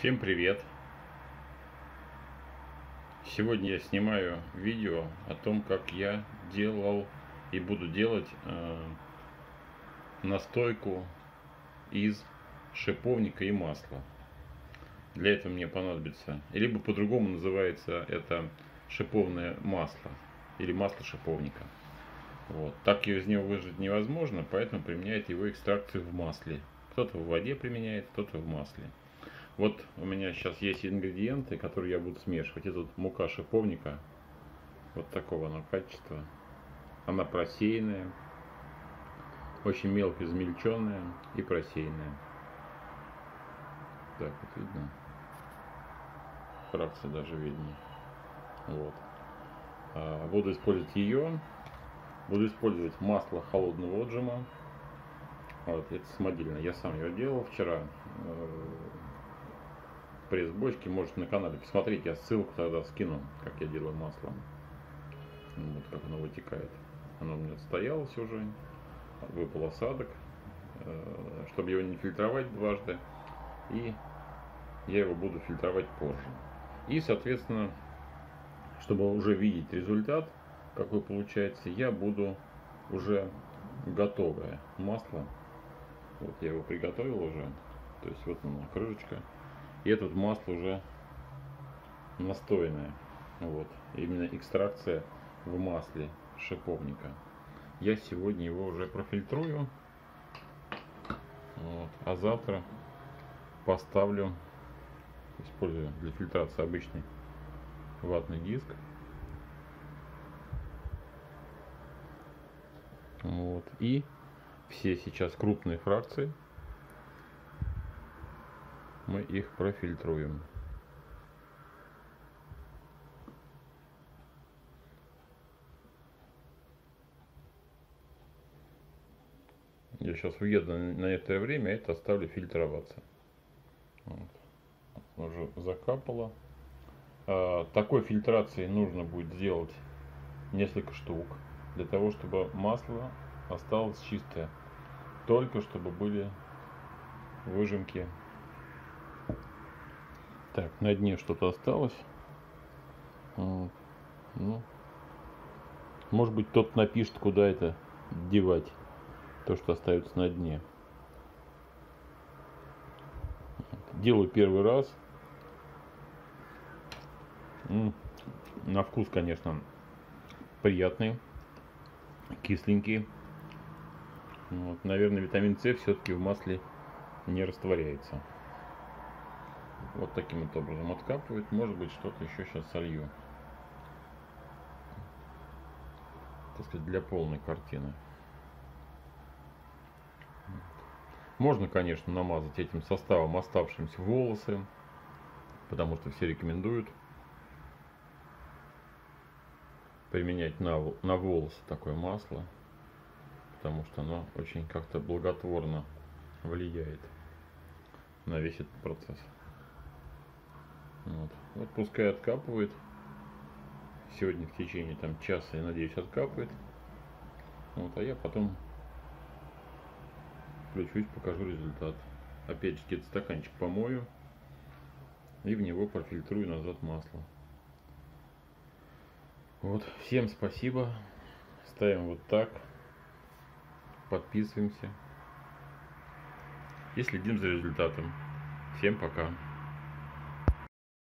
Всем привет! Сегодня я снимаю видео о том, как я делал и буду делать настойку из шиповника и масла. Для этого мне понадобится, либо по-другому называется это шиповное масло или масло шиповника. Вот. Так из него выжать невозможно, поэтому применяют его экстракцию в масле. Кто-то в воде применяет, кто-то в масле. Вот у меня сейчас есть ингредиенты, которые я буду смешивать. Это вот мука шиповника. Вот такого она качества. Она просеянная. Очень мелко измельченная и просеянная. Так, вот видно. Фракция даже видно. Вот. Буду использовать ее. Буду использовать масло холодного отжима. Вот, это самодельное. Я сам его делал вчера. Пресс-бочки, может, на канале посмотреть, я ссылку тогда скину, как я делаю масло. Вот как оно вытекает. Оно у меня стоялось уже, выпал осадок, чтобы его не фильтровать дважды, и я его буду фильтровать позже. И, соответственно, чтобы уже видеть результат, какой получается, я буду уже готовое масло. Вот я его приготовил уже, то есть вот она крышечка. И это масло уже настойное, вот, именно экстракция в масле шиповника. Я сегодня его уже профильтрую, вот, а завтра поставлю, использую для фильтрации обычный ватный диск. Вот, и все сейчас крупные фракции. Мы их профильтруем. Я сейчас уеду на это время, это оставлю фильтроваться. Вот. Уже закапало. Такой фильтрации нужно будет сделать несколько штук, для того, чтобы масло осталось чистое. Только чтобы были выжимки. Так, на дне что-то осталось. Вот. Ну, может быть, кто-то напишет, куда это девать, то, что остается на дне. Делаю первый раз. На вкус, конечно, приятный, кисленький. Вот. Наверное, витамин С все-таки в масле не растворяется. Вот таким вот образом откапывает. Может быть, что-то еще сейчас солью, так сказать, для полной картины. Можно, конечно, намазать этим составом оставшимся волосы, потому что все рекомендуют применять на волосы такое масло, потому что оно очень как-то благотворно влияет на весь этот процесс. Вот. Вот пускай откапывает. Сегодня в течение там часа, я надеюсь, откапывает. Вот, а я потом включусь, покажу результат. Опять же, этот стаканчик помою и в него профильтрую назад масло. Вот, всем спасибо. Ставим вот так. Подписываемся и следим за результатом. Всем пока.